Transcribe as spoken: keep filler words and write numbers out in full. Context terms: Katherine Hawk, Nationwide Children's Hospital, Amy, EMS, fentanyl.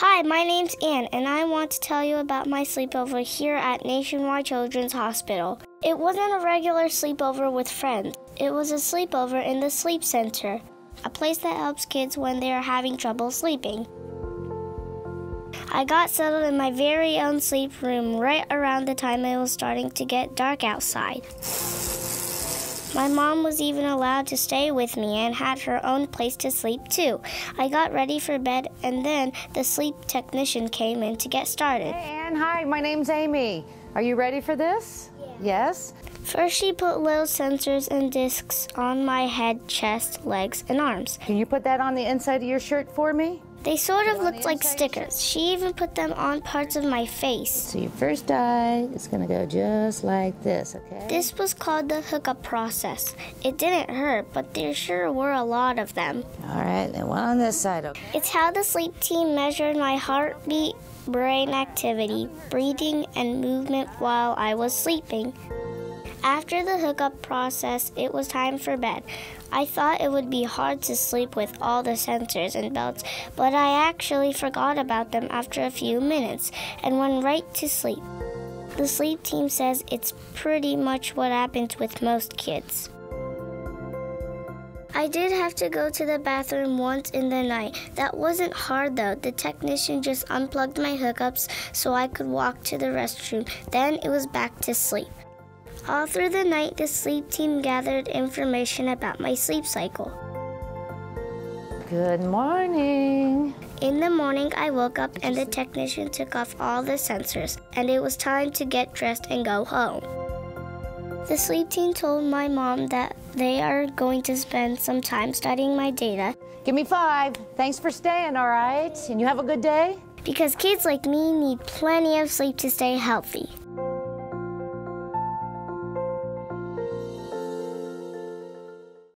Hi, my name's Anne, and I want to tell you about my sleepover here at Nationwide Children's Hospital. It wasn't a regular sleepover with friends. It was a sleepover in the sleep center, a place that helps kids when they are having trouble sleeping. I got settled in my very own sleep room right around the time it was starting to get dark outside. My mom was even allowed to stay with me and had her own place to sleep too. I got ready for bed and then the sleep technician came in to get started. Hey Anne, hi, my name's Amy. Are you ready for this? Yeah. Yes? First she put little sensors and discs on my head, chest, legs, and arms. Can you put that on the inside of your shirt for me? They sort of looked like stickers. She even put them on parts of my face. So your first eye is gonna go just like this, okay? This was called the hookup process. It didn't hurt, but there sure were a lot of them. All right, and one on this side, okay? It's how the sleep team measured my heartbeat, brain activity, breathing, and movement while I was sleeping. After the hookup process, it was time for bed. I thought it would be hard to sleep with all the sensors and belts, but I actually forgot about them after a few minutes and went right to sleep. The sleep team says it's pretty much what happens with most kids. I did have to go to the bathroom once in the night. That wasn't hard though. The technician just unplugged my hookups so I could walk to the restroom. Then it was back to sleep. All through the night, the sleep team gathered information about my sleep cycle. Good morning. In the morning, I woke up and the technician took off all the sensors, and it was time to get dressed and go home. The sleep team told my mom that they are going to spend some time studying my data. Give me five. Thanks for staying, all right? And you have a good day? Because kids like me need plenty of sleep to stay healthy.